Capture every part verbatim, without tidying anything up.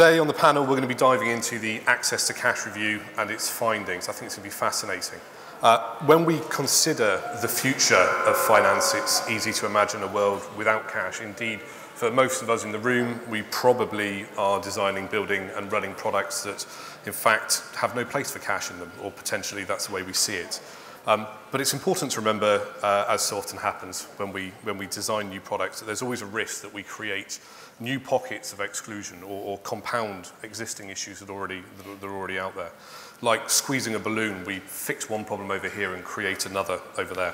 Today on the panel, we're going to be diving into the Access to Cash Review and its findings. I think it's going to be fascinating. Uh, when we consider the future of finance, it's easy to imagine a world without cash. Indeed, for most of us in the room, we probably are designing, building and running products that, in fact, have no place for cash in them, or potentially that's the way we see it. Um, but it's important to remember, uh, as so often happens when we, when we design new products, that there's always a risk that we create new pockets of exclusion or, or compound existing issues that, already, that are already out there. Like squeezing a balloon, we fix one problem over here and create another over there.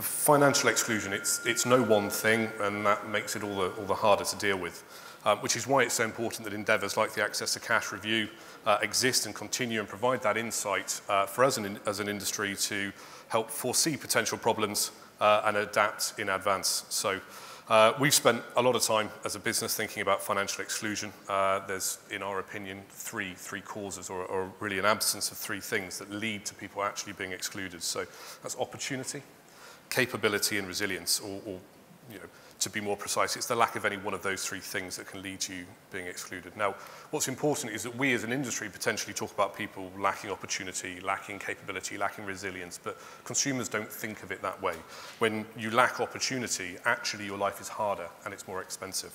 Financial exclusion, it's, it's no one thing, and that makes it all the, all the harder to deal with, uh, which is why it's so important that endeavours like the Access to Cash Review uh, exist and continue and provide that insight uh, for us as an, as an industry to help foresee potential problems uh, and adapt in advance. So uh, we've spent a lot of time as a business thinking about financial exclusion. Uh, there's, in our opinion, three, three causes, or, or really an absence of three things that lead to people actually being excluded. So that's opportunity, capability and resilience, or, or you know, to be more precise, it's the lack of any one of those three things that can lead to you being excluded. Now, what's important is that we as an industry potentially talk about people lacking opportunity, lacking capability, lacking resilience, but consumers don't think of it that way. When you lack opportunity, actually your life is harder and it's more expensive.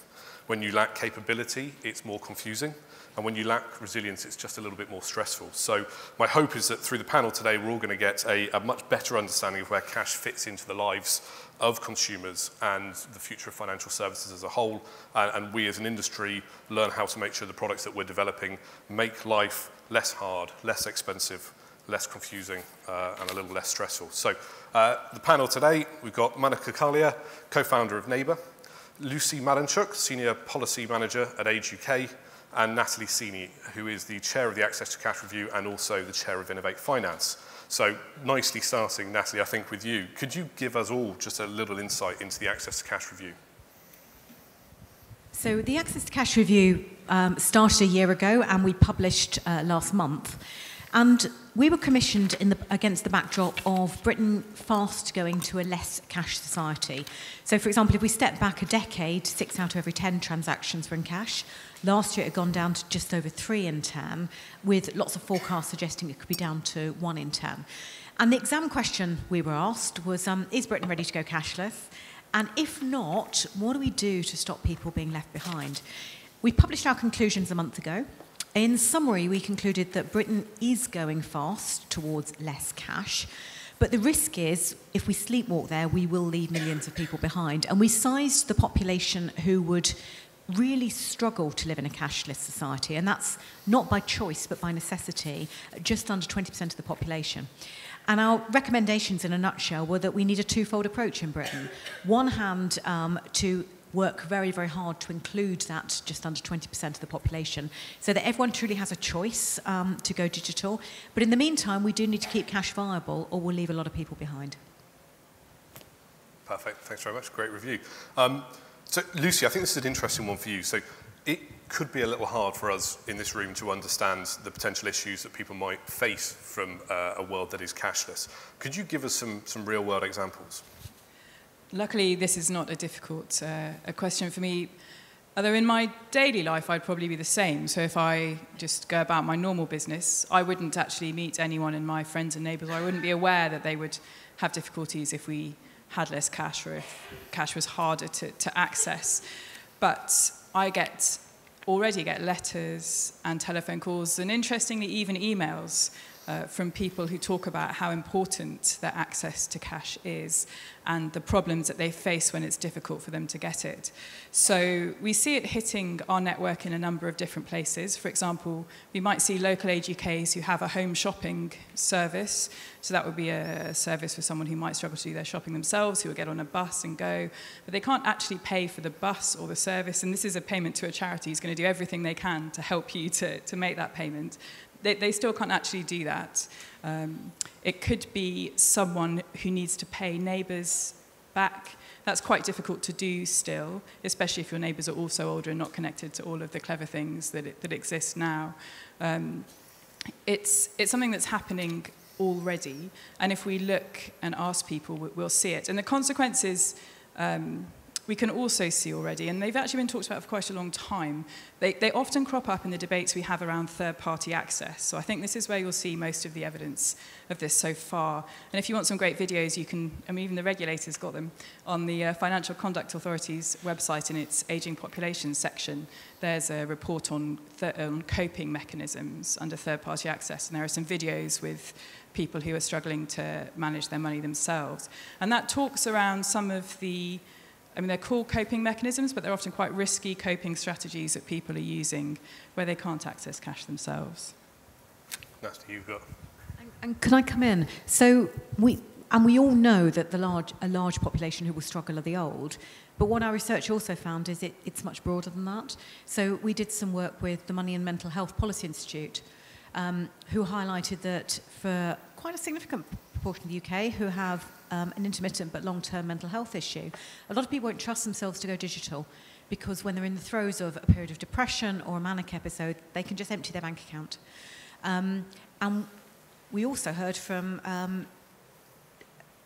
When you lack capability, it's more confusing. And when you lack resilience, it's just a little bit more stressful. So my hope is that through the panel today, we're all going to get a, a much better understanding of where cash fits into the lives of consumers and the future of financial services as a whole. And, and we as an industry learn how to make sure the products that we're developing make life less hard, less expensive, less confusing, uh, and a little less stressful. So uh, the panel today, we've got Monica Kalia, co-founder of Neighbour, Lucy Malinchuk, Senior Policy Manager at Age U K, and Natalie Ceeney, who is the Chair of the Access to Cash Review and also the Chair of Innovate Finance. So nicely starting, Natalie, I think with you. Could you give us all just a little insight into the Access to Cash Review? So the Access to Cash Review um, started a year ago and we published uh, last month. And we were commissioned in the, against the backdrop of Britain fast going to a less cash society. So, for example, if we step back a decade, six out of every ten transactions were in cash. Last year it had gone down to just over three in ten, with lots of forecasts suggesting it could be down to one in ten. And the exam question we were asked was, um, is Britain ready to go cashless? And if not, what do we do to stop people being left behind? We published our conclusions a month ago. In summary, we concluded that Britain is going fast towards less cash, but the risk is if we sleepwalk there, we will leave millions of people behind. And we sized the population who would really struggle to live in a cashless society, and that's not by choice but by necessity, just under twenty percent of the population. And our recommendations in a nutshell were that we need a twofold approach in Britain. One hand um, to work very, very hard to include that just under twenty percent of the population so that everyone truly has a choice um, to go digital. But in the meantime, we do need to keep cash viable or we'll leave a lot of people behind. Perfect. Thanks very much. Great review. Um, so, Lucy, I think this is an interesting one for you. So, it could be a little hard for us in this room to understand the potential issues that people might face from uh, a world that is cashless. Could you give us some, some real-world examples? Luckily, this is not a difficult uh, a question for me. Although in my daily life, I'd probably be the same. So if I just go about my normal business, I wouldn't actually meet anyone in my friends and neighbours. I wouldn't be aware that they would have difficulties if we had less cash or if cash was harder to, to access. But I get already get letters and telephone calls and, interestingly, even emails Uh, from people who talk about how important their access to cash is and the problems that they face when it's difficult for them to get it. So we see it hitting our network in a number of different places. For example, we might see local Age U Ks who have a home shopping service. So that would be a service for someone who might struggle to do their shopping themselves, who will get on a bus and go, but they can't actually pay for the bus or the service. And this is a payment to a charity who's going to do everything they can to help you to, to make that payment. They, they still can't actually do that. Um, it could be someone who needs to pay neighbours back. That's quite difficult to do still, especially if your neighbours are also older and not connected to all of the clever things that, it, that exist now. Um, it's, it's something that's happening already, and if we look and ask people, we'll see it. And the consequences um, we can also see already, and they've actually been talked about for quite a long time, they, they often crop up in the debates we have around third-party access. So I think this is where you'll see most of the evidence of this so far. And if you want some great videos, you can, I mean, even the regulators got them, on the uh, Financial Conduct Authority's website in its Ageing Populations section. There's a report on, on coping mechanisms under third-party access, and there are some videos with people who are struggling to manage their money themselves. And that talks around some of the, I mean, they're called coping mechanisms, but they're often quite risky coping strategies that people are using where they can't access cash themselves. That's what you've got. And, and can I come in? So we, and we all know that the large, a large population who will struggle are the old. But what our research also found is it, it's much broader than that. So we did some work with the Money and Mental Health Policy Institute, um, who highlighted that for quite a significant proportion of the U K who have um, an intermittent but long-term mental health issue, a lot of people won't trust themselves to go digital, because when they're in the throes of a period of depression or a manic episode, they can just empty their bank account. Um, and we also heard from um,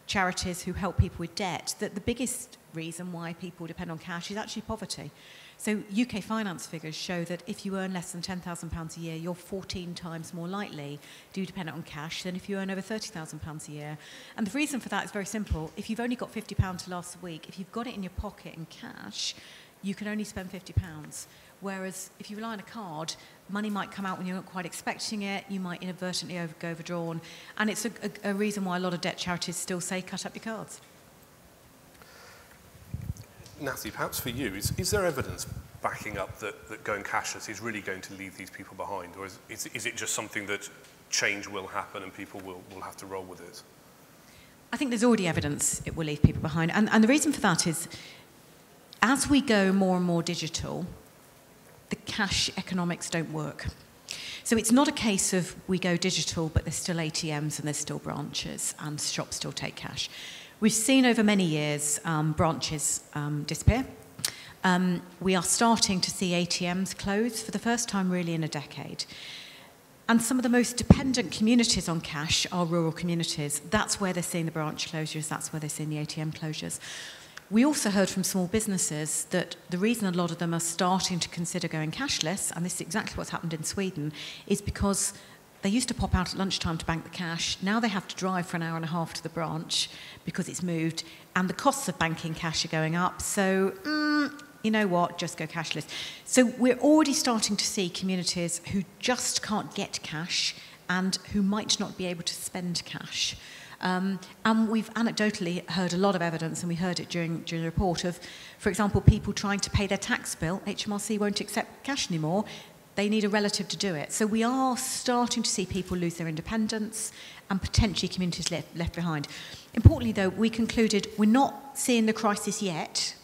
charities who help people with debt that the biggest reason why people depend on cash is actually poverty. So U K Finance figures show that if you earn less than ten thousand pounds a year, you're fourteen times more likely to depend on cash than if you earn over thirty thousand pounds a year. And the reason for that is very simple. If you've only got fifty pounds to last a week, if you've got it in your pocket in cash, you can only spend fifty pounds. Whereas if you rely on a card, money might come out when you're not quite expecting it, you might inadvertently over go overdrawn. And it's a, a, a reason why a lot of debt charities still say cut up your cards. Natalie, perhaps for you, is, is there evidence backing up that, that going cashless is really going to leave these people behind? Or is, is, is it just something that change will happen and people will, will have to roll with it? I think there's already evidence it will leave people behind. And, and the reason for that is, as we go more and more digital, the cash economics don't work. So it's not a case of we go digital, but there's still A T Ms and there's still branches and shops still take cash. We've seen over many years um, branches um, disappear. Um, we are starting to see A T Ms close for the first time really in a decade. And some of the most dependent communities on cash are rural communities. That's where they're seeing the branch closures, that's where they're seeing the A T M closures. We also heard from small businesses that the reason a lot of them are starting to consider going cashless, and this is exactly what's happened in Sweden, is because they used to pop out at lunchtime to bank the cash. Now they have to drive for an hour and a half to the branch because it's moved. And the costs of banking cash are going up. So, mm, you know what, just go cashless. So we're already starting to see communities who just can't get cash and who might not be able to spend cash. Um, and we've anecdotally heard a lot of evidence, and we heard it during, during the report, of, for example, people trying to pay their tax bill. H M R C won't accept cash anymore. They need a relative to do it. So we are starting to see people lose their independence and potentially communities left, left behind. Importantly, though, we concluded we're not seeing the crisis yet,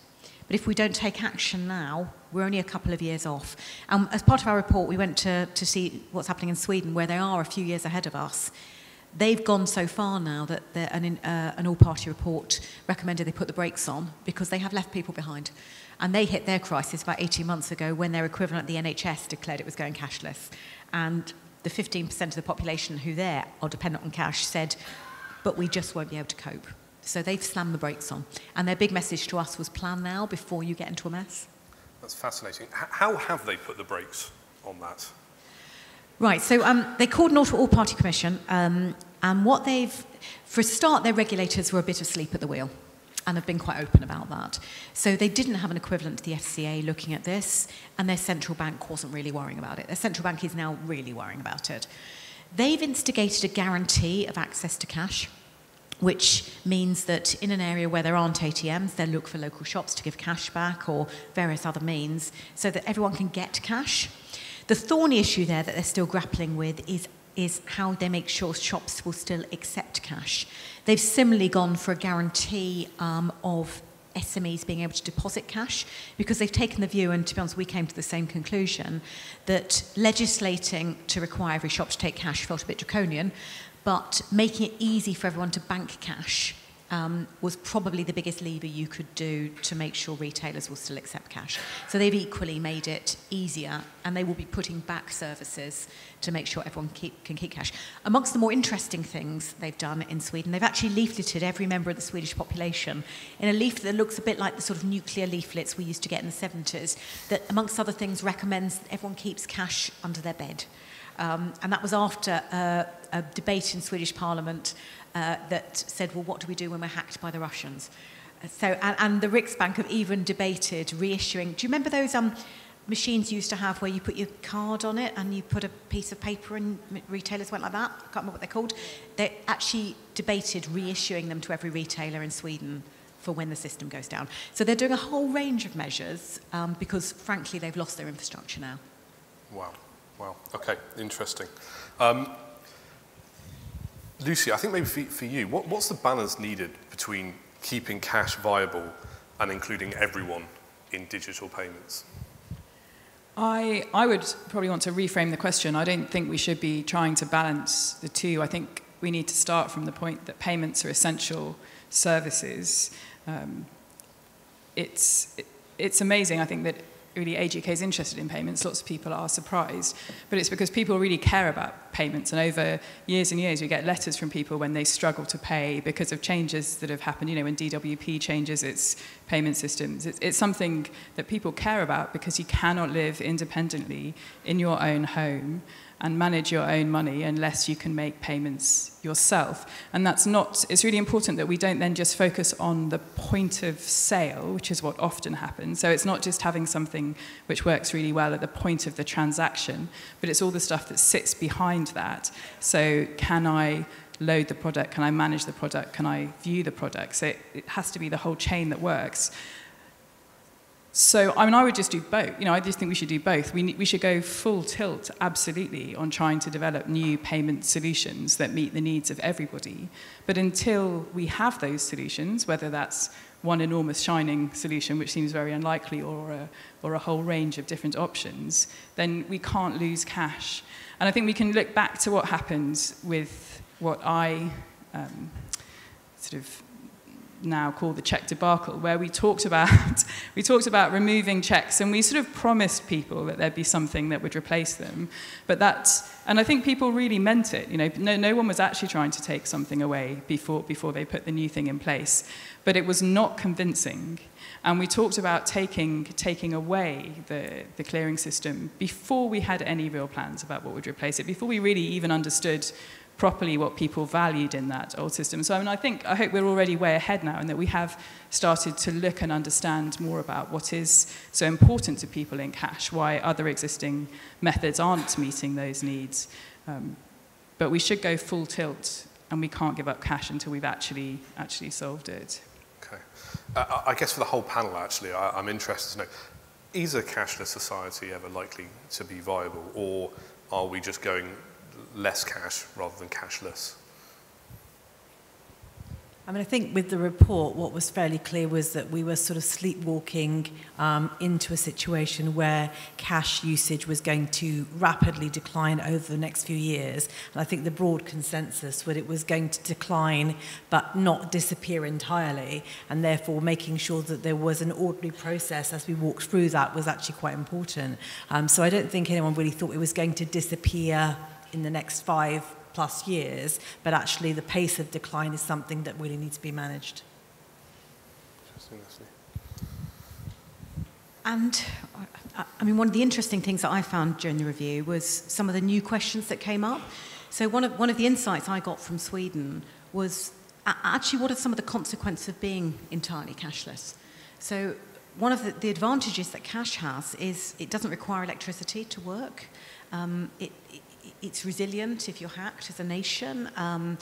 but if we don't take action now, we're only a couple of years off. Um, as part of our report, we went to, to see what's happening in Sweden, where they are a few years ahead of us. They've gone so far now that an, uh, an all-party report recommended they put the brakes on because they have left people behind. And they hit their crisis about eighteen months ago when their equivalent, the N H S, declared it was going cashless. And the fifteen percent of the population who there are dependent on cash said, but we just won't be able to cope. So they've slammed the brakes on. And their big message to us was plan now before you get into a mess. That's fascinating. How have they put the brakes on that? Right, so um, they called an all-party commission, um, and what they've, for a start, their regulators were a bit asleep at the wheel and have been quite open about that. So they didn't have an equivalent to the F C A looking at this, and their central bank wasn't really worrying about it. Their central bank is now really worrying about it. They've instigated a guarantee of access to cash, which means that in an area where there aren't A T Ms, they'll look for local shops to give cash back or various other means so that everyone can get cash. The thorny issue there that they're still grappling with is, is how they make sure shops will still accept cash. They've similarly gone for a guarantee um, of S M Es being able to deposit cash, because they've taken the view, and to be honest, we came to the same conclusion, that legislating to require every shop to take cash felt a bit draconian, but making it easy for everyone to bank cash um, was probably the biggest lever you could do to make sure retailers will still accept cash. So they've equally made it easier, and they will be putting back services to make sure everyone keep, can keep cash. Amongst the more interesting things they've done in Sweden, they've actually leafleted every member of the Swedish population in a leaflet that looks a bit like the sort of nuclear leaflets we used to get in the seventies, that amongst other things recommends that everyone keeps cash under their bed. Um, and that was after uh, a debate in Swedish Parliament uh, that said, well, what do we do when we're hacked by the Russians? So, and, and the Riksbank have even debated reissuing. Do you remember those um, machines you used to have where you put your card on it and you put a piece of paper, and retailers went like that? I can't remember what they're called. They actually debated reissuing them to every retailer in Sweden for when the system goes down. So they're doing a whole range of measures um, because, frankly, they've lost their infrastructure now. Wow. Wow, okay, interesting. Um, Lucy, I think maybe for, for you, what, what's the balance needed between keeping cash viable and including everyone in digital payments? I, I would probably want to reframe the question. I don't think we should be trying to balance the two. I think we need to start from the point that payments are essential services. Um, it's, it, it's amazing, I think, that really Age U K is interested in payments. Lots of people are surprised, but it's because people really care about payments, and over years and years we get letters from people when they struggle to pay because of changes that have happened. You know, when D W P changes its payment systems, it's, it's something that people care about because you cannot live independently in your own home and manage your own money unless you can make payments yourself. And that's not, it's really important that we don't then just focus on the point of sale, which is what often happens. So it's not just having something which works really well at the point of the transaction, but it's all the stuff that sits behind that. So can I load the product? Can I manage the product? Can I view the product? So it, it has to be the whole chain that works. So, I mean, I would just do both. You know, I just think we should do both. We, we should go full tilt, absolutely, on trying to develop new payment solutions that meet the needs of everybody. But until we have those solutions, whether that's one enormous shining solution, which seems very unlikely, or a, or a whole range of different options, then we can't lose cash. And I think we can look back to what happened with what I um, sort of... now called the cheque debacle, where we talked about we talked about removing cheques, and we sort of promised people that there'd be something that would replace them. But that's, and I think people really meant it. You know, no, no one was actually trying to take something away before before they put the new thing in place. But it was not convincing. And we talked about taking taking away the, the clearing system before we had any real plans about what would replace it, before we really even understood properly what people valued in that old system. So I mean, I think, I hope we're already way ahead now, and that we have started to look and understand more about what is so important to people in cash, why other existing methods aren't meeting those needs. Um, but we should go full tilt, and we can't give up cash until we've actually actually solved it. Okay. Uh, I guess for the whole panel, actually, I, I'm interested to know, is a cashless society ever likely to be viable, or are we just going less cash rather than cashless? I mean, I think with the report, what was fairly clear was that we were sort of sleepwalking um, into a situation where cash usage was going to rapidly decline over the next few years. And I think the broad consensus was it was going to decline but not disappear entirely, and therefore making sure that there was an orderly process as we walked through that was actually quite important. Um, so I don't think anyone really thought it was going to disappear in the next five plus years, but actually the pace of decline is something that really needs to be managed. And I mean, one of the interesting things that I found during the review was some of the new questions that came up. So one of, one of the insights I got from Sweden was actually, what are some of the consequences of being entirely cashless? So one of the, the advantages that cash has is it doesn't require electricity to work. Um, it, it It's resilient if you're hacked as a nation. Um,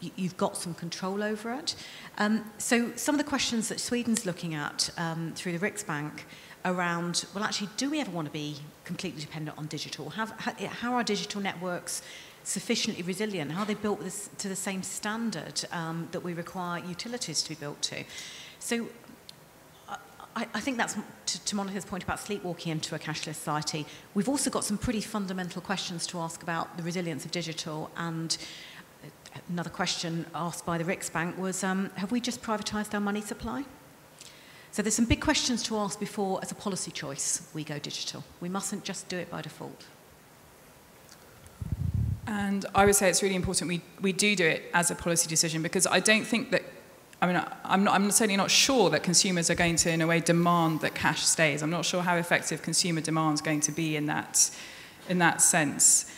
you, you've got some control over it. Um, so some of the questions that Sweden's looking at um, through the Riksbank around, well, actually, do we ever want to be completely dependent on digital? Have, how are digital networks sufficiently resilient? How are they built this, to the same standard um, that we require utilities to be built to? So I, I think that's, to, to Monica's point about sleepwalking into a cashless society, we've also got some pretty fundamental questions to ask about the resilience of digital and another question asked by the Riksbank was, um, have we just privatised our money supply? So there's some big questions to ask before, as a policy choice, we go digital. We mustn't just do it by default. And I would say it's really important we, we do do it as a policy decision, because I don't think that, I mean, I'm, not, I'm certainly not sure that consumers are going to, in a way, demand that cash stays. I'm not sure how effective consumer demand is going to be in that, in that sense.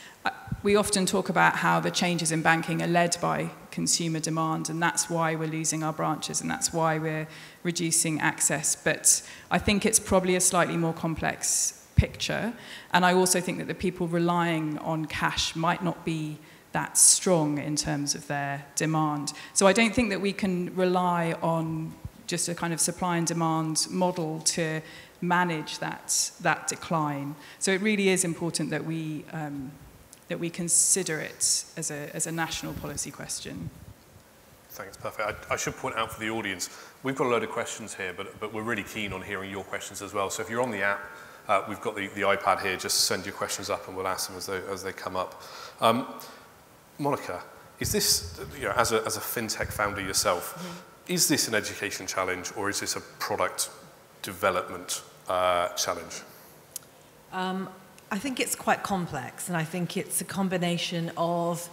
We often talk about how the changes in banking are led by consumer demand, and that's why we're losing our branches, and that's why we're reducing access. But I think it's probably a slightly more complex picture, and I also think that the people relying on cash might not be that strong in terms of their demand. So I don't think that we can rely on just a kind of supply and demand model to manage that, that decline. So it really is important that we, um, that we consider it as a, as a national policy question. Thanks, perfect. I, I should point out for the audience, we've got a load of questions here, but, but we're really keen on hearing your questions as well. So if you're on the app, Uh, we've got the, the iPad here, just send your questions up and we'll ask them as they, as they come up. Um, Monica, is this, you know, as, a, as a fintech founder yourself, mm-hmm. is this an education challenge or is this a product development uh, challenge? Um, I think it's quite complex, and I think it's a combination of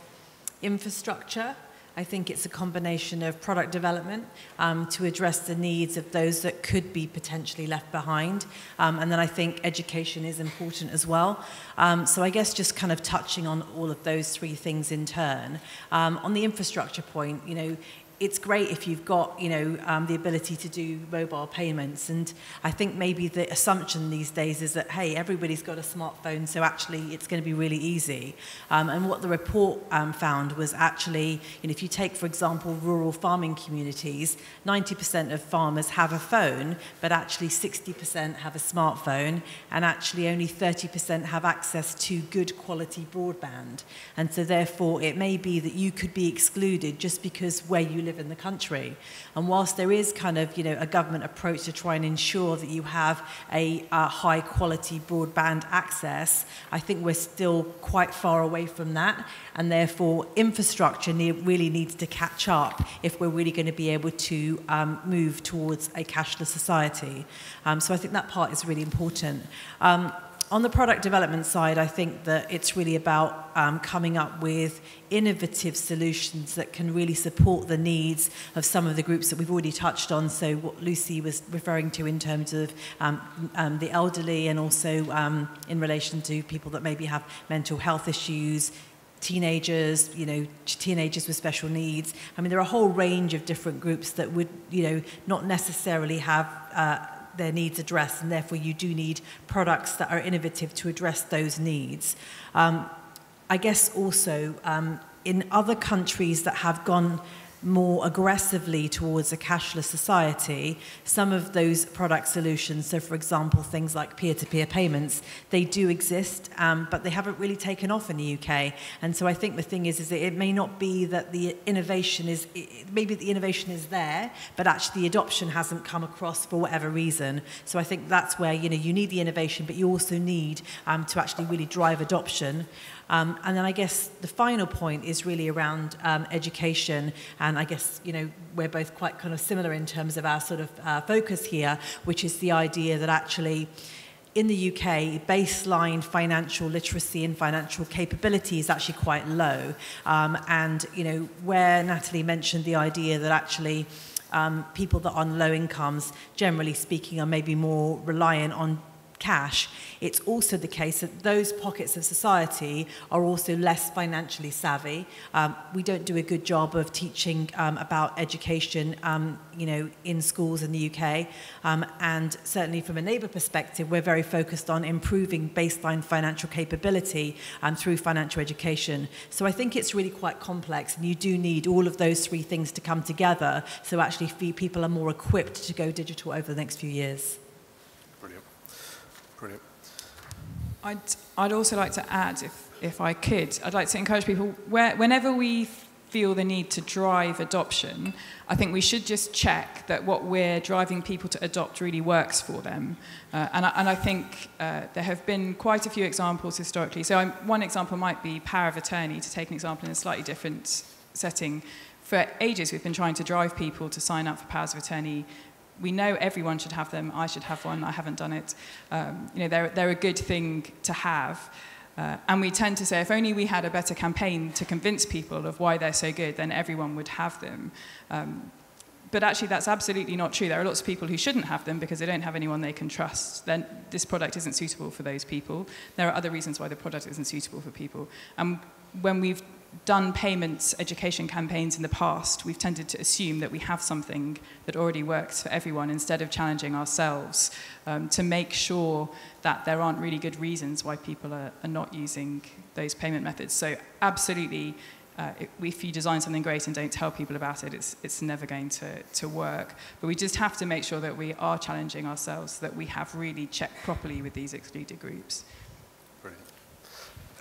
infrastructure. I think it's a combination of product development um, to address the needs of those that could be potentially left behind. Um, and then I think education is important as well. Um, so I guess just kind of touching on all of those three things in turn. Um, on the infrastructure point, you know, it's great if you've got, you know, um, the ability to do mobile payments. And I think maybe the assumption these days is that, hey, everybody's got a smartphone, so actually it's going to be really easy. Um, and what the report um, found was actually, you know, if you take, for example, rural farming communities, ninety percent of farmers have a phone, but actually sixty percent have a smartphone, and actually only thirty percent have access to good quality broadband. And so therefore, it may be that you could be excluded just because where you live in the country. And whilst there is kind of, you know, a government approach to try and ensure that you have a, a high quality broadband access, I think we're still quite far away from that, and therefore infrastructure ne really needs to catch up if we're really going to be able to um, move towards a cashless society. Um, so I think that part is really important. Um, On the product development side, I think that it's really about um, coming up with innovative solutions that can really support the needs of some of the groups that we've already touched on. So what Lucy was referring to in terms of um, um, the elderly, and also um, in relation to people that maybe have mental health issues, teenagers, you know, teenagers with special needs. I mean, there are a whole range of different groups that would, you know, not necessarily have uh, their needs addressed, and therefore you do need products that are innovative to address those needs. Um, I guess also um, in other countries that have gone more aggressively towards a cashless society, some of those product solutions, so for example things like peer-to-peer payments, they do exist, um, but they haven't really taken off in the U K. And so I think the thing is, is that it may not be that the innovation is, it, maybe the innovation is there, but actually the adoption hasn't come across for whatever reason. So I think that's where, you know, you need the innovation, but you also need um, to actually really drive adoption. Um, and then I guess the final point is really around um, education, and I guess, you know, we're both quite kind of similar in terms of our sort of uh, focus here, which is the idea that actually in the U K, baseline financial literacy and financial capability is actually quite low. Um, and, you know, where Natalie mentioned the idea that actually um, people that are on low incomes, generally speaking, are maybe more reliant on cash, it's also the case that those pockets of society are also less financially savvy. Um, we don't do a good job of teaching um, about education, um, you know, in schools in the U K. Um, and certainly from a Neighbour perspective, we're very focused on improving baseline financial capability um, through financial education. So I think it's really quite complex, and you do need all of those three things to come together so actually people are more equipped to go digital over the next few years. Brilliant. I'd, I'd also like to add, if, if I could, I'd like to encourage people, where, whenever we feel the need to drive adoption, I think we should just check that what we're driving people to adopt really works for them. Uh, and, I, and I think uh, there have been quite a few examples historically. So I'm, one example might be power of attorney, to take an example in a slightly different setting, for ages we've been trying to drive people to sign up for powers of attorney. We know everyone should have them. I should have one. I haven't done it. Um, you know, they're, they're a good thing to have. Uh, and we tend to say, if only we had a better campaign to convince people of why they're so good, then everyone would have them. Um, but actually, that's absolutely not true. There are lots of people who shouldn't have them because they don't have anyone they can trust. Then this product isn't suitable for those people. There are other reasons why the product isn't suitable for people. And when we've done payments education campaigns in the past, we've tended to assume that we have something that already works for everyone instead of challenging ourselves um, to make sure that there aren't really good reasons why people are, are not using those payment methods. So absolutely, uh, if you design something great and don't tell people about it, it's, it's never going to, to work. But we just have to make sure that we are challenging ourselves, that we have really checked properly with these excluded groups. Brilliant.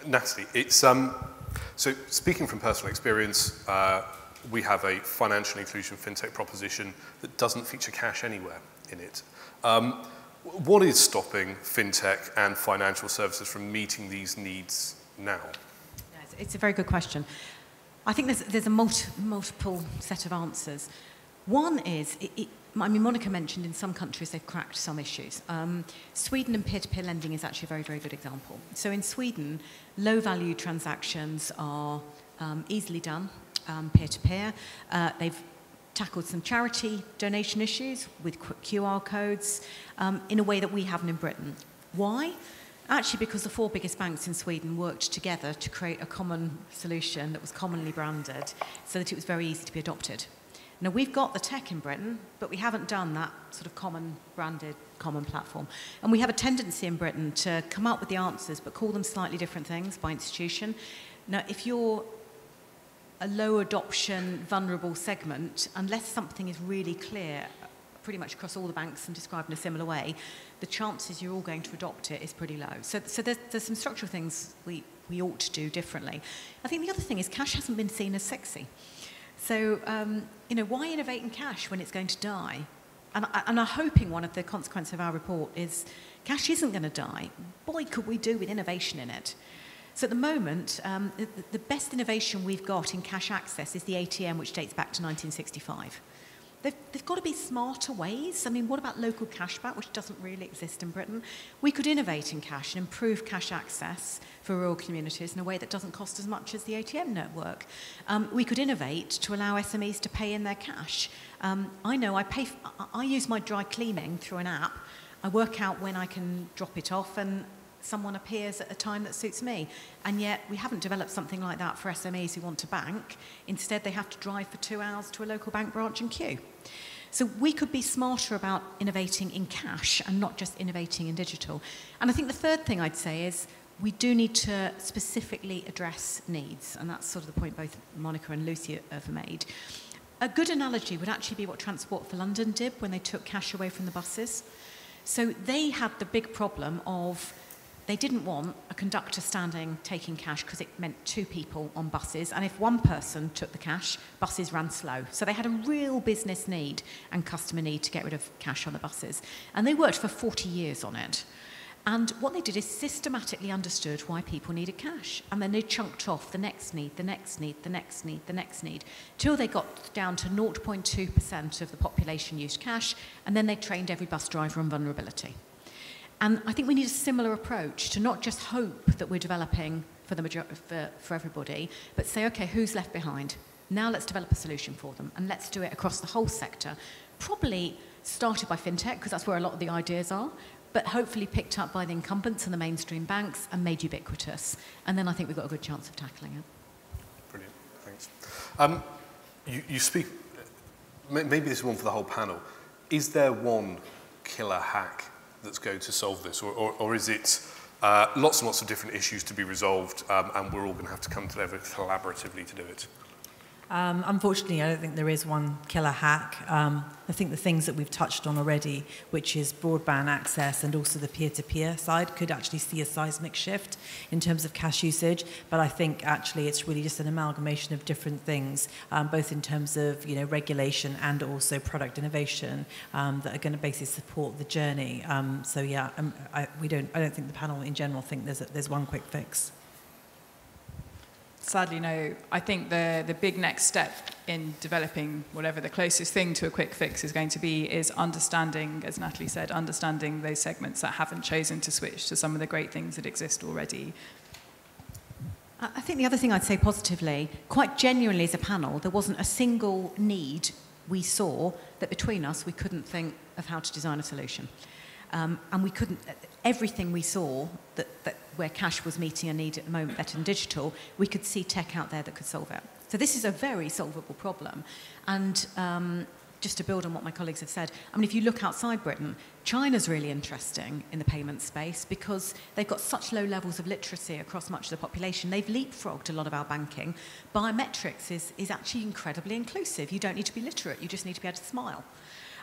Natalie, it's... Um So speaking from personal experience, uh, we have a financial inclusion fintech proposition that doesn't feature cash anywhere in it. Um, what is stopping fintech and financial services from meeting these needs now? It's a very good question. I think there's, there's a multi, multiple set of answers. One is, it, it, I mean, Monica mentioned in some countries they've cracked some issues. Um, Sweden and peer-to-peer lending is actually a very, very good example. So in Sweden, low-value transactions are um, easily done peer-to-peer. Um, -peer. uh, they've tackled some charity donation issues with Q R codes um, in a way that we haven't in Britain. Why? Actually, because the four biggest banks in Sweden worked together to create a common solution that was commonly branded so that it was very easy to be adopted. Now, we've got the tech in Britain, but we haven't done that sort of common branded, common platform. And we have a tendency in Britain to come up with the answers, but call them slightly different things by institution. Now, if you're a low adoption, vulnerable segment, unless something is really clear, pretty much across all the banks and described in a similar way, the chances you're all going to adopt it is pretty low. So, so there's, there's some structural things we, we ought to do differently. I think the other thing is cash hasn't been seen as sexy. So, um, you know, why innovate in cash when it's going to die? And, and I'm hoping one of the consequences of our report is cash isn't going to die. Boy, could we do with innovation in it. So at the moment, um, the, the best innovation we've got in cash access is the A T M, which dates back to nineteen sixty-five. They've, they've got to be smarter ways. I mean, what about local cashback, which doesn't really exist in Britain? We could innovate in cash and improve cash access for rural communities in a way that doesn't cost as much as the A T M network. Um, we could innovate to allow S M Es to pay in their cash. Um, I know I pay. F I use my dry cleaning through an app. I work out when I can drop it off, and someone appears at a time that suits me. And yet we haven't developed something like that for S M Es who want to bank. Instead, they have to drive for two hours to a local bank branch and queue. So we could be smarter about innovating in cash and not just innovating in digital. And I think the third thing I'd say is we do need to specifically address needs. And that's sort of the point both Monica and Lucy have made. A good analogy would actually be what Transport for London did when they took cash away from the buses. So they had the big problem of they didn't want a conductor standing taking cash because it meant two people on buses. And if one person took the cash, buses ran slow. So they had a real business need and customer need to get rid of cash on the buses. And they worked for forty years on it. And what they did is systematically understood why people needed cash. And then they chunked off the next need, the next need, the next need, the next need, till they got down to zero point two percent of the population used cash. And then they trained every bus driver on vulnerability. And I think we need a similar approach to not just hope that we're developing for, the major for, for everybody, but say, okay, who's left behind? Now let's develop a solution for them, and let's do it across the whole sector. Probably started by fintech, because that's where a lot of the ideas are, but hopefully picked up by the incumbents and the mainstream banks and made ubiquitous. And then I think we've got a good chance of tackling it. Brilliant, thanks. Um, you, you speak, maybe this is one for the whole panel. Is there one killer hack that's going to solve this, or, or, or is it uh, lots and lots of different issues to be resolved, um, and we're all going to have to come together collaboratively to do it? Um, unfortunately, I don't think there is one killer hack. Um, I think the things that we've touched on already, which is broadband access and also the peer-to-peer side, could actually see a seismic shift in terms of cash usage. But I think actually it's really just an amalgamation of different things, um, both in terms of you know regulation and also product innovation um, that are going to basically support the journey. Um, so yeah, um, I, we don't. I don't think the panel in general think there's a, there's one quick fix. Sadly, no. I think the, the big next step in developing whatever the closest thing to a quick fix is going to be is understanding, as Natalie said, understanding those segments that haven't chosen to switch to some of the great things that exist already. I think the other thing I'd say positively, quite genuinely as a panel, there wasn't a single need we saw that between us we couldn't think of how to design a solution. Um, and we couldn't, everything we saw that, that where cash was meeting a need at the moment better than digital, we could see tech out there that could solve it. So this is a very solvable problem. And um, just to build on what my colleagues have said, I mean, if you look outside Britain, China's really interesting in the payment space because they've got such low levels of literacy across much of the population. They've leapfrogged a lot of our banking. Biometrics is, is actually incredibly inclusive. You don't need to be literate, you just need to be able to smile.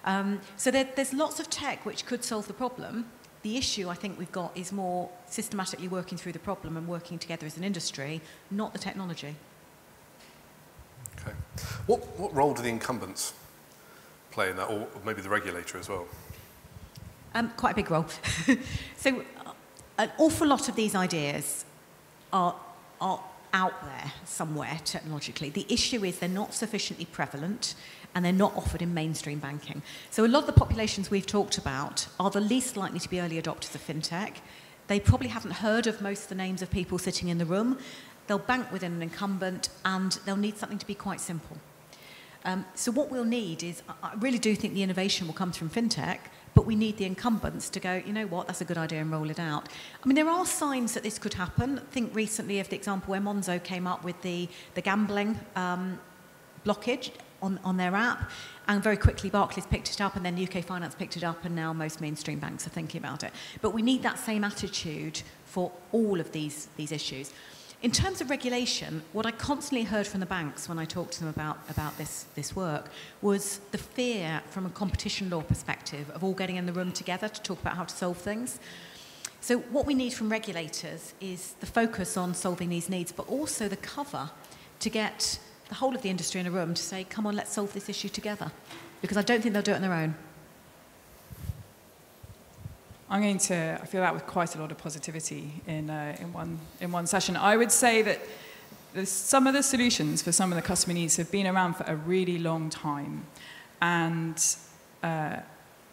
Um, so there, there's lots of tech which could solve the problem. The issue I think we've got is more systematically working through the problem and working together as an industry, not the technology. Okay. What, what role do the incumbents play in that, or maybe the regulator as well? Um, quite a big role. So uh, an awful lot of these ideas are, are out there somewhere technologically. The issue is they're not sufficiently prevalent and they're not offered in mainstream banking. So a lot of the populations we've talked about are the least likely to be early adopters of fintech. They probably haven't heard of most of the names of people sitting in the room. They'll bank within an incumbent and they'll need something to be quite simple. Um, so what we'll need is, I really do think the innovation will come from fintech, but we need the incumbents to go, you know what, that's a good idea and roll it out. I mean, there are signs that this could happen. Think recently of the example where Monzo came up with the, the gambling um, blockage On, on their app, and very quickly Barclays picked it up, and then U K Finance picked it up, and now most mainstream banks are thinking about it. But we need that same attitude for all of these, these issues. In terms of regulation, what I constantly heard from the banks when I talked to them about, about this, this work was the fear from a competition law perspective of all getting in the room together to talk about how to solve things. So what we need from regulators is the focus on solving these needs, but also the cover to get the whole of the industry in a room to say, come on, let's solve this issue together, because I don't think they'll do it on their own. I'm going to I feel that with quite a lot of positivity in, uh, in, one, in one session. I would say that some of the solutions for some of the customer needs have been around for a really long time. And, uh,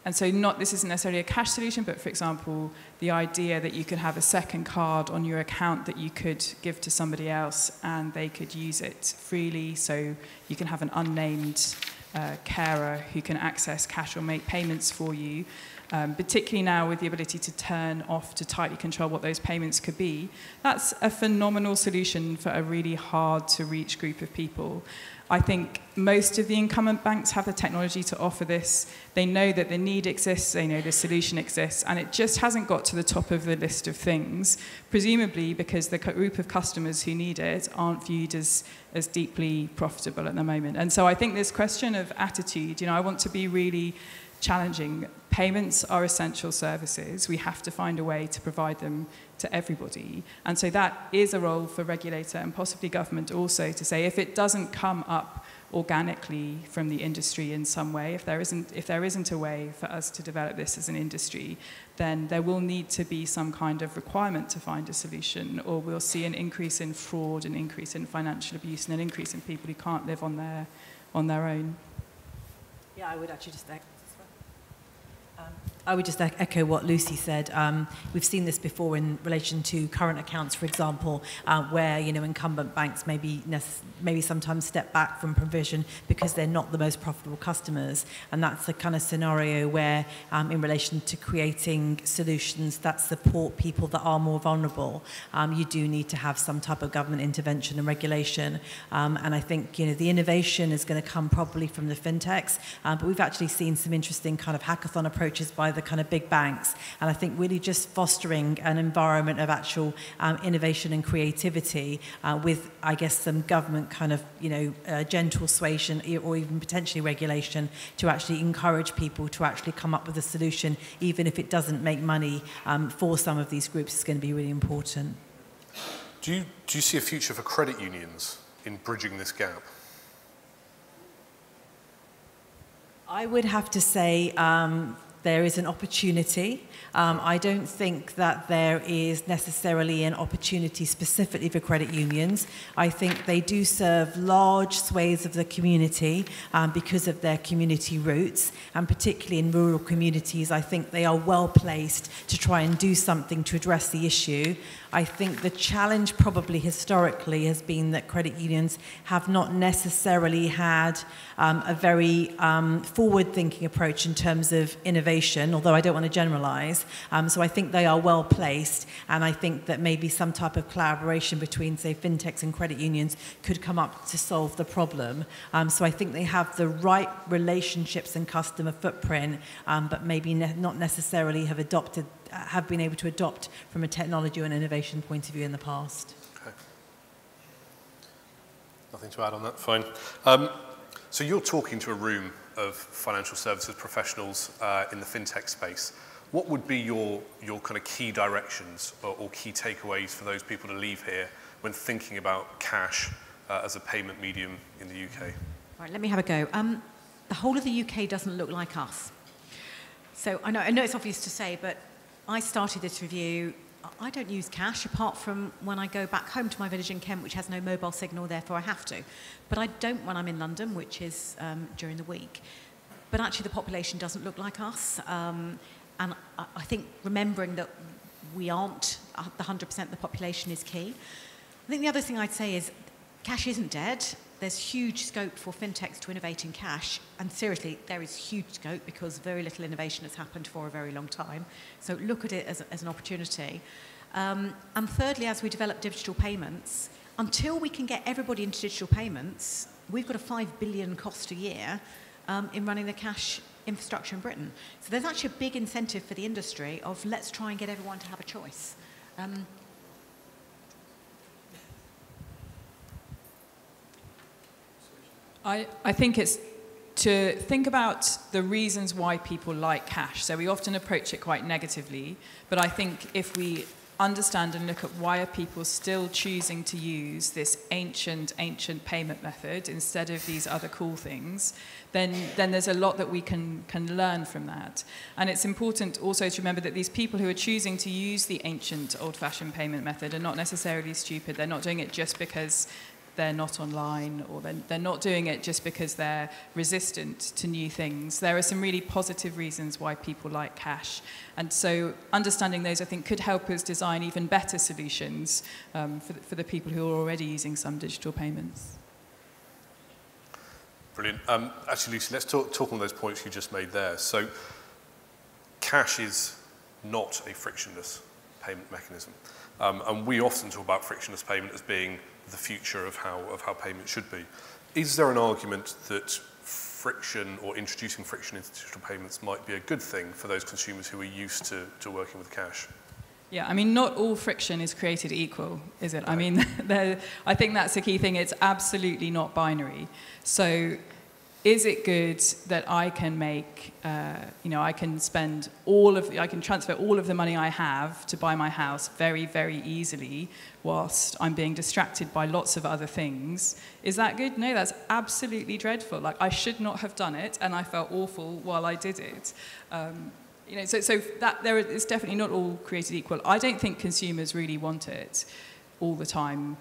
and so not, this isn't necessarily a cash solution, but for example, the idea that you could have a second card on your account that you could give to somebody else and they could use it freely, so you can have an unnamed uh, carer who can access cash or make payments for you, um, particularly now with the ability to turn off, to tightly control what those payments could be. That's a phenomenal solution for a really hard-to-reach group of people. I think most of the incumbent banks have the technology to offer this. They know that the need exists, they know the solution exists, and it just hasn't got to the top of the list of things, presumably because the group of customers who need it aren't viewed as, as deeply profitable at the moment. And so I think this question of attitude, you know, I want to be really challenging. Payments are essential services. We have to find a way to provide them to everybody. And so that is a role for regulator and possibly government also to say, if it doesn't come up organically from the industry in some way, if there isn't, if there isn't a way for us to develop this as an industry, then there will need to be some kind of requirement to find a solution, or we'll see an increase in fraud, an increase in financial abuse, and an increase in people who can't live on their, on their own. Yeah, I would actually just think. I would just echo what Lucy said. Um, we've seen this before in relation to current accounts, for example, uh, where you know incumbent banks maybe maybe sometimes step back from provision because they're not the most profitable customers, and that's the kind of scenario where, um, in relation to creating solutions that support people that are more vulnerable, um, you do need to have some type of government intervention and regulation. Um, and I think you know the innovation is going to come probably from the fintechs, uh, but we've actually seen some interesting kind of hackathon approaches by the the kind of big banks, and I think really just fostering an environment of actual um, innovation and creativity uh, with, I guess, some government kind of, you know, uh, gentle suasion or even potentially regulation to actually encourage people to actually come up with a solution, even if it doesn't make money um, for some of these groups, is going to be really important. Do you, do you see a future for credit unions in bridging this gap? I would have to say, um, there is an opportunity. Um, I don't think that there is necessarily an opportunity specifically for credit unions. I think they do serve large swathes of the community um, because of their community roots, and particularly in rural communities, I think they are well placed to try and do something to address the issue. I think the challenge probably historically has been that credit unions have not necessarily had um, a very um, forward-thinking approach in terms of innovation, although I don't want to generalise. Um, so I think they are well placed, and I think that maybe some type of collaboration between, say, fintechs and credit unions could come up to solve the problem. Um, so I think they have the right relationships and customer footprint, um, but maybe ne- not necessarily have adopted have been able to adopt from a technology and innovation point of view in the past. Okay. Nothing to add on that, fine. Um, so you're talking to a room of financial services professionals uh, in the fintech space. What would be your, your kind of key directions or, or key takeaways for those people to leave here when thinking about cash uh, as a payment medium in the U K? Right, let me have a go. Um, the whole of the U K doesn't look like us. So I know, I know it's obvious to say, but I started this review, I don't use cash apart from when I go back home to my village in Kent, which has no mobile signal, therefore I have to. But I don't when I'm in London, which is um, during the week. But actually the population doesn't look like us. Um, and I, I think remembering that we aren't the one hundred percent of the population is key. I think the other thing I'd say is cash isn't dead. There's huge scope for fintechs to innovate in cash, and seriously, there is huge scope because very little innovation has happened for a very long time. So look at it as, as an opportunity. Um, and thirdly, as we develop digital payments, until we can get everybody into digital payments, we've got a five billion cost a year um, in running the cash infrastructure in Britain. So there's actually a big incentive for the industry of let's try and get everyone to have a choice. Um, I, I think it's to think about the reasons why people like cash. So we often approach it quite negatively, but I think if we understand and look at why are people still choosing to use this ancient, ancient payment method instead of these other cool things, then, then there's a lot that we can, can learn from that. And it's important also to remember that these people who are choosing to use the ancient, old-fashioned payment method are not necessarily stupid. They're not doing it just because they're not online, or they're, they're not doing it just because they're resistant to new things. There are some really positive reasons why people like cash. And so understanding those, I think, could help us design even better solutions um, for, the, for the people who are already using some digital payments. Brilliant. Um, actually, Lucy, let's talk, talk on those points you just made there. So cash is not a frictionless payment mechanism. Um, and we often talk about frictionless payment as being the future of how, of how payment should be. Is there an argument that friction or introducing friction into digital payments might be a good thing for those consumers who are used to, to working with cash? Yeah, I mean, not all friction is created equal, is it? I mean, I think that's the key thing. It's absolutely not binary. So is it good that I can make, uh, you know, I can spend all of, the, I can transfer all of the money I have to buy my house very, very easily whilst I'm being distracted by lots of other things? Is that good? No, that's absolutely dreadful. Like, I should not have done it, and I felt awful while I did it. Um, you know, so, so that there is definitely not all created equal. I don't think consumers really want it all the time.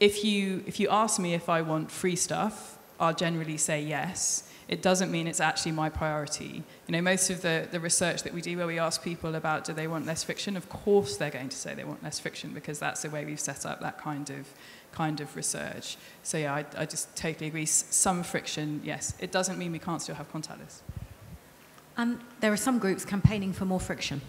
If you, if you ask me if I want free stuff, I'll generally say yes. It doesn't mean it's actually my priority. You know, most of the, the research that we do where we ask people about do they want less friction, of course they're going to say they want less friction because that's the way we've set up that kind of, kind of research. So yeah, I, I just totally agree. Some friction, yes. It doesn't mean we can't still have contactless. And there are some groups campaigning for more friction.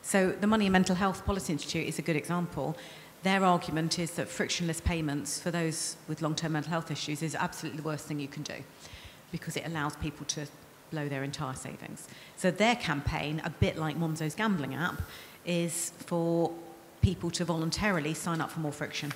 So the Money and Mental Health Policy Institute is a good example. Their argument is that frictionless payments for those with long-term mental health issues is absolutely the worst thing you can do because it allows people to blow their entire savings. So their campaign, a bit like Monzo's gambling app, is for people to voluntarily sign up for more friction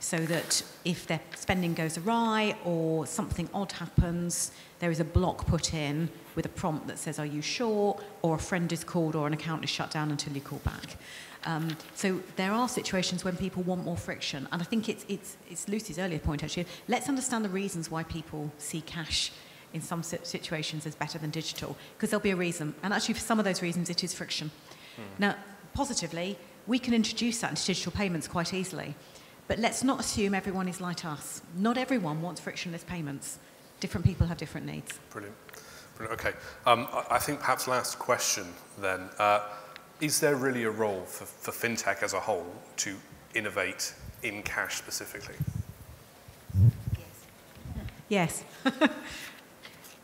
so that if their spending goes awry or something odd happens, there is a block put in with a prompt that says, are you sure? Or a friend is called or an account is shut down until you call back. Um, so there are situations when people want more friction, and I think it's, it's, it's Lucy's earlier point actually. Let's understand the reasons why people see cash in some situations is better than digital, because there'll be a reason. And actually, for some of those reasons, it is friction. Mm. Now, positively, we can introduce that into digital payments quite easily. But let's not assume everyone is like us. Not everyone wants frictionless payments. Different people have different needs. Brilliant. Brilliant. Okay. Um, I think perhaps last question then. Uh, is there really a role for, for fintech as a whole to innovate in cash specifically? Yes. Yes.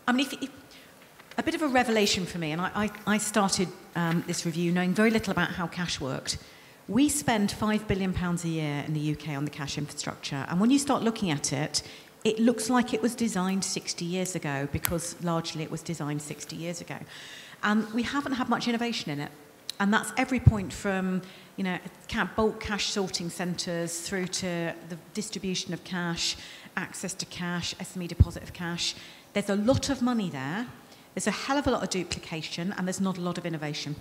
I mean, if, if, a bit of a revelation for me, and I, I, I started um, this review knowing very little about how cash worked. We spend five billion pounds a year in the U K on the cash infrastructure, and when you start looking at it, it looks like it was designed sixty years ago, because largely it was designed sixty years ago. And we haven't had much innovation in it. And that's every point from, you know, bulk cash sorting centres through to the distribution of cash, access to cash, S M E deposit of cash. There's a lot of money there. There's a hell of a lot of duplication, and there's not a lot of innovation.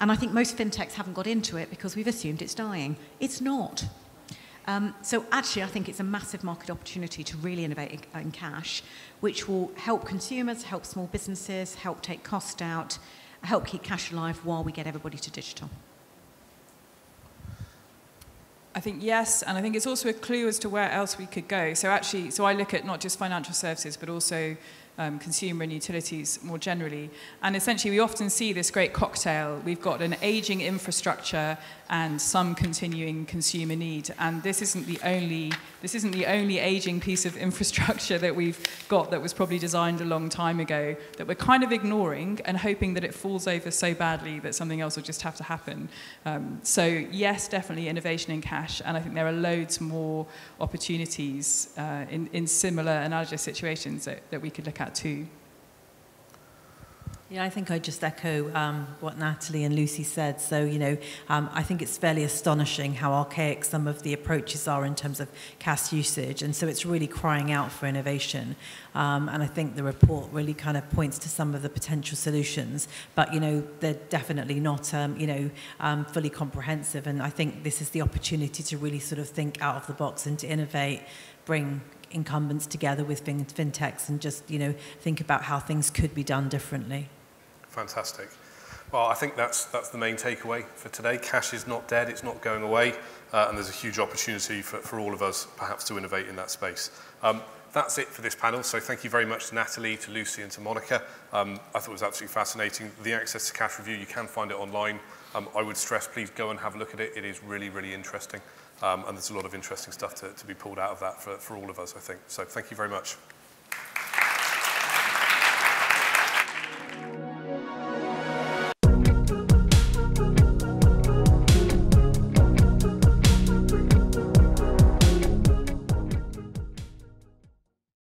And I think most fintechs haven't got into it because we've assumed it's dying. It's not. Um, so actually, I think it's a massive market opportunity to really innovate in, in cash, which will help consumers, help small businesses, help take cost out, help keep cash alive while we get everybody to digital. I think yes, and I think it's also a clue as to where else we could go. So actually, so I look at not just financial services, but also Um, consumer and utilities more generally. And essentially, we often see this great cocktail. We've got an aging infrastructure and some continuing consumer need. And this isn't the only, this isn't the only aging piece of infrastructure that we've got that was probably designed a long time ago that we're kind of ignoring and hoping that it falls over so badly that something else will just have to happen. Um, so yes, definitely innovation in cash. And I think there are loads more opportunities uh, in, in similar analogous situations that, that we could look at too. Yeah, I think I just echo um, what Natalie and Lucy said. So, you know, um, I think it's fairly astonishing how archaic some of the approaches are in terms of cash usage. And so it's really crying out for innovation. Um, and I think the report really kind of points to some of the potential solutions. But, you know, they're definitely not, um, you know, um, fully comprehensive. And I think this is the opportunity to really sort of think out of the box and to innovate, bring incumbents together with fintechs, and just, you know, think about how things could be done differently. Fantastic. Well, I think that's, that's the main takeaway for today. Cash is not dead, it's not going away, uh, and there's a huge opportunity for, for all of us perhaps to innovate in that space. Um, that's it for this panel, so thank you very much to Natalie, to Lucy, and to Monica. Um, I thought it was absolutely fascinating. The Access to Cash Review, you can find it online. Um, I would stress, please go and have a look at it. It is really, really interesting. Um, and there's a lot of interesting stuff to, to be pulled out of that for, for all of us, I think. So thank you very much.